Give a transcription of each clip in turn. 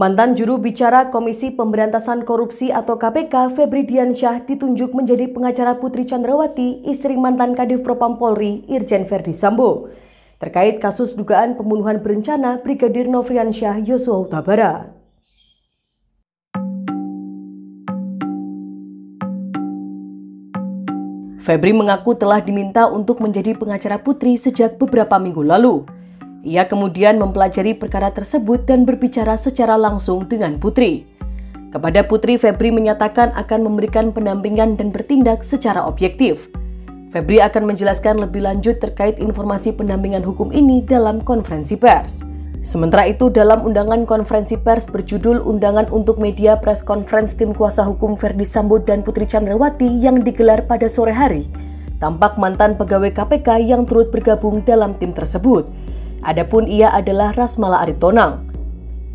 Mantan juru bicara Komisi Pemberantasan Korupsi atau KPK, Febri Diansyah, ditunjuk menjadi pengacara Putri Chandrawathi, istri mantan Kadif Propam Polri, Irjen Ferdy Sambo, terkait kasus dugaan pembunuhan berencana Brigadir Nofriansyah Yosua Hutabarat. Febri mengaku telah diminta untuk menjadi pengacara Putri sejak beberapa minggu lalu. Ia kemudian mempelajari perkara tersebut dan berbicara secara langsung dengan Putri. Kepada Putri, Febri menyatakan akan memberikan pendampingan dan bertindak secara objektif. Febri akan menjelaskan lebih lanjut terkait informasi pendampingan hukum ini dalam konferensi pers. Sementara itu, dalam undangan konferensi pers berjudul Undangan untuk Media Press Conference Tim Kuasa Hukum Ferdy Sambo dan Putri Chandrawathi yang digelar pada sore hari, tampak mantan pegawai KPK yang turut bergabung dalam tim tersebut. Adapun ia adalah Rasmala Aritonang.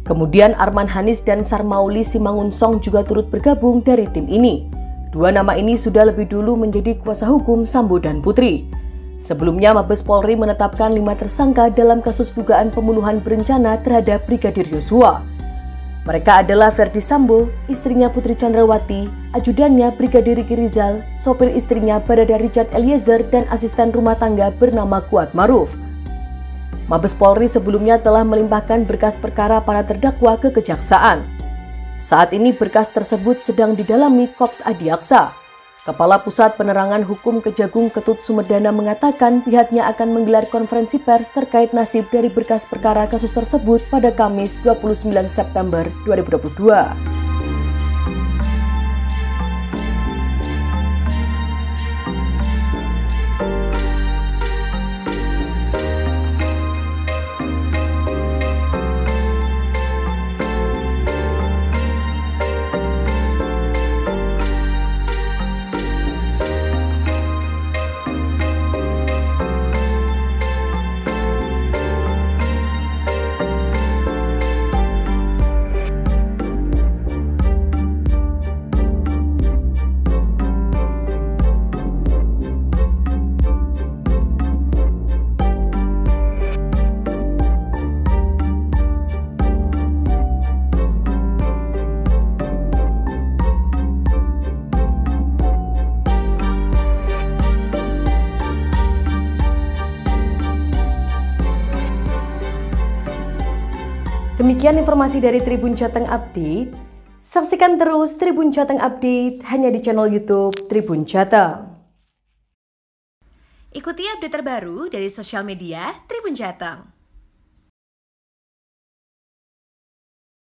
Kemudian Arman Hanis dan Sarmauli Simangunsong juga turut bergabung dari tim ini. Dua nama ini sudah lebih dulu menjadi kuasa hukum Sambo dan Putri. Sebelumnya Mabes Polri menetapkan 5 tersangka dalam kasus dugaan pembunuhan berencana terhadap Brigadir Yosua. Mereka adalah Ferdy Sambo, istrinya Putri Chandrawathi, ajudannya Brigadir Riki Rizal, sopir istrinya Barada Richard Eliezer, dan asisten rumah tangga bernama Kuat Maruf. Mabes Polri sebelumnya telah melimpahkan berkas perkara para terdakwa ke Kejaksaan. Saat ini berkas tersebut sedang didalami Kops Adiaksa. Kepala Pusat Penerangan Hukum Kejagung Ketut Sumerdana mengatakan pihaknya akan menggelar konferensi pers terkait nasib dari berkas perkara kasus tersebut pada Kamis 29 September 2022. Demikian informasi dari Tribun Jateng Update. Saksikan terus Tribun Jateng Update hanya di channel YouTube Tribun Jateng. Ikuti update terbaru dari sosial media Tribun Jateng.